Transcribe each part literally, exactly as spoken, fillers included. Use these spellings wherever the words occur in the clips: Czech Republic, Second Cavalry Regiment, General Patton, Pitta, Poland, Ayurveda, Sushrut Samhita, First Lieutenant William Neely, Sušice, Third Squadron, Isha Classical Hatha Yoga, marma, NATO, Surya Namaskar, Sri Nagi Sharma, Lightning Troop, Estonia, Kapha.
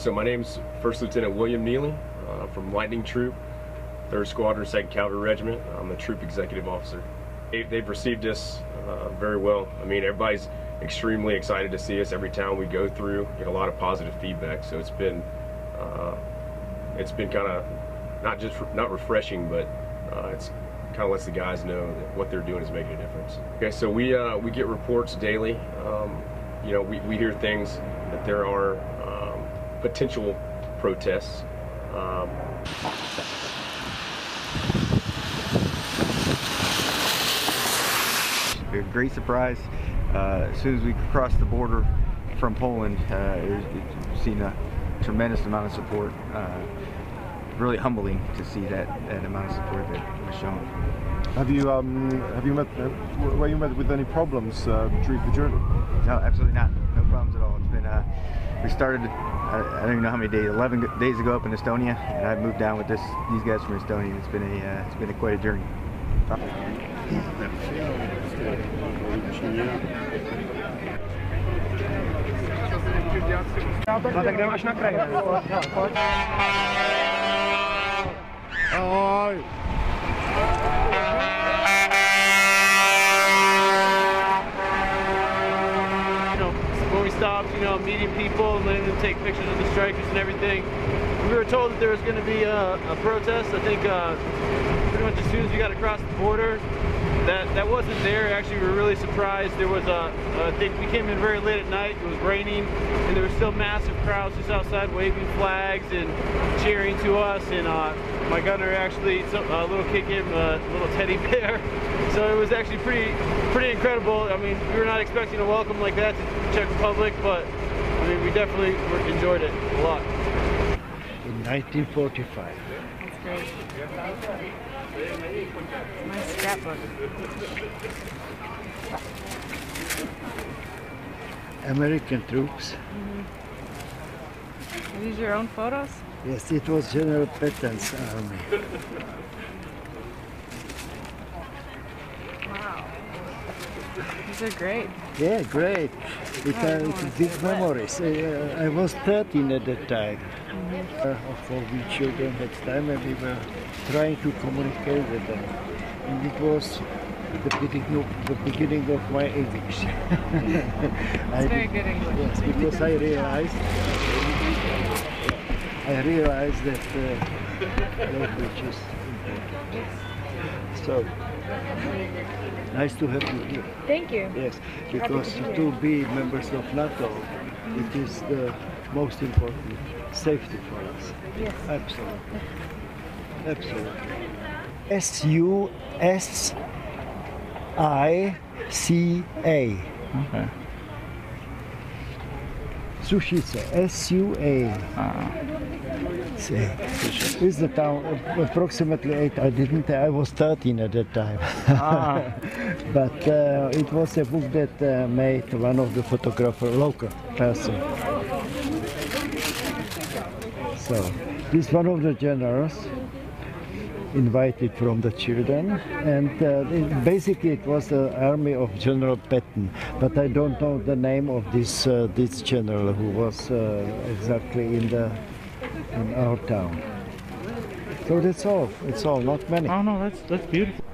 So my name's First Lieutenant William Neely uh, from Lightning Troop, Third Squadron, Second Cavalry Regiment. I'm the Troop Executive Officer. They, they've received us uh, very well. I mean, everybody's extremely excited to see us. Every town we go through, get a lot of positive feedback. So it's been, uh, it's been kind of not just re not refreshing, but uh, it's kind of lets the guys know that what they're doing is making a difference. Okay, so we uh, we get reports daily. Um, you know, we we hear things that there are um, potential protests. Um, A great surprise. Uh, as soon as we crossed the border from Poland, uh, we've seen a tremendous amount of support. Uh, really humbling to see that, that amount of support that was shown. Have you um, have you met uh, were you met with any problems uh, during the journey? No, absolutely not. No problems at all. It's been uh, we started I, I don't even know how many days, eleven days ago up in Estonia, and I moved down with this these guys from Estonia. It's been a uh, it's been a, quite a journey. When we stopped, you know, meeting people and letting them take pictures of the strikers and everything, we were told that there was going to be a, a protest. I think uh, pretty much as soon as we got across the border, that that wasn't there. Actually, we were really surprised. There was a, I think we came in very late at night. It was raining, and there were still massive crowds just outside waving flags and cheering to us. And uh, my gunner actually, so, a little kick him, a little teddy bear. So it was actually pretty, pretty incredible. I mean, we were not expecting a welcome like that to the Czech Republic, but I mean, we definitely enjoyed it a lot. In nineteen forty-five. That's great. My scrapbook. American troops. Mm-hmm. These are your own photos? Yes, it was General Patton's army. Wow. These are great. Yeah, great. It are big memories. Uh, I was thirteen at that time. Mm-hmm. uh, for we children at that time, and we were trying to communicate with them. And it was the beginning of, the beginning of my English. It's very did, good English. Yes, because I realized, I realized that uh, language is important. So, nice to have you here. Thank you. Yes, because to, to be members of NATO, mm-hmm. It is the most important safety for us. Yes. Absolutely. Absolutely. S U S I C A. Okay. Sušice, S U A C A, is the town approximately eight, I didn't, I was thirteen at that time. Ah. But uh, it was a book that uh, made one of the photographer, local person. So, this one of the generals invited from the children, and uh, it, basically it was the army of General Patton, but I don't know the name of this uh, this general who was uh, exactly in the in our town. So that's all. It's all. Not many. Oh no, that's that's beautiful.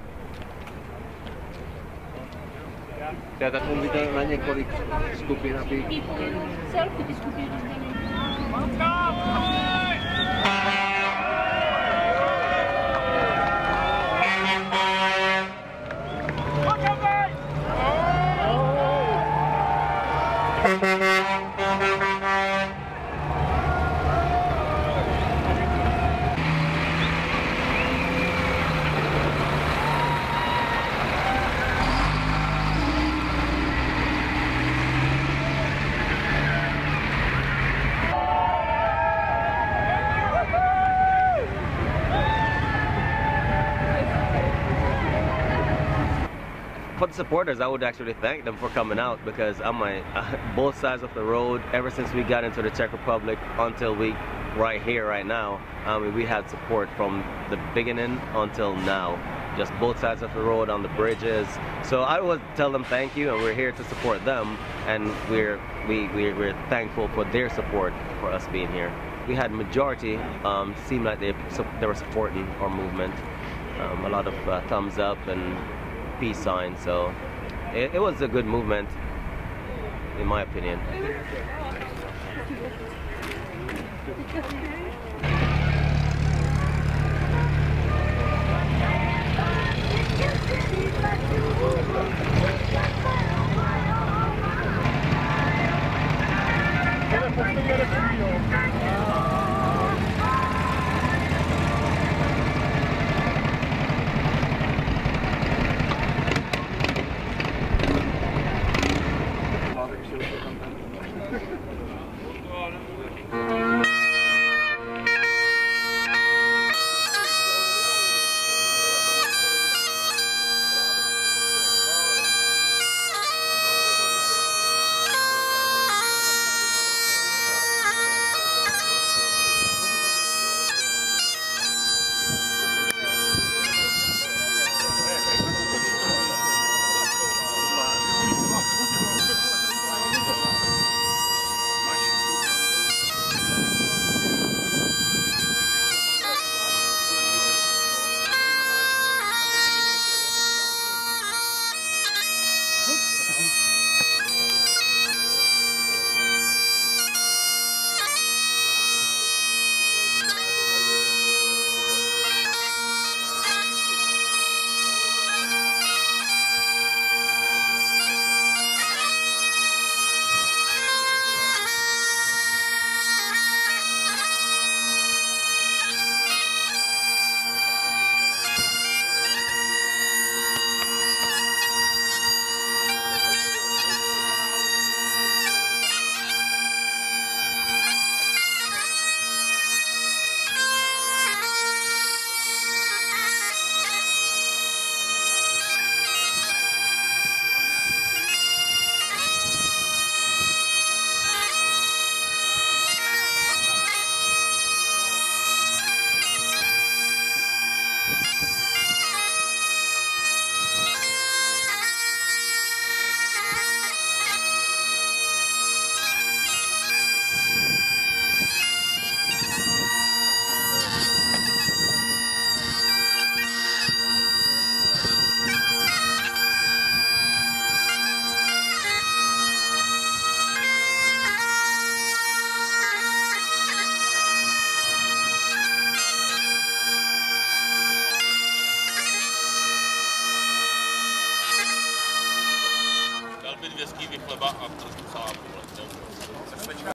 For the supporters, I would actually thank them for coming out, because I'm like, uh, both sides of the road, ever since we got into the Czech Republic until we right here, right now. I mean, we had support from the beginning until now. Just both sides of the road, on the bridges. So I would tell them thank you, and we're here to support them, and we're we we're, we're thankful for their support for us being here. We had majority um, seemed like they they were supporting our movement. Um, a lot of uh, thumbs up and peace signs. So it, it was a good movement, in my opinion.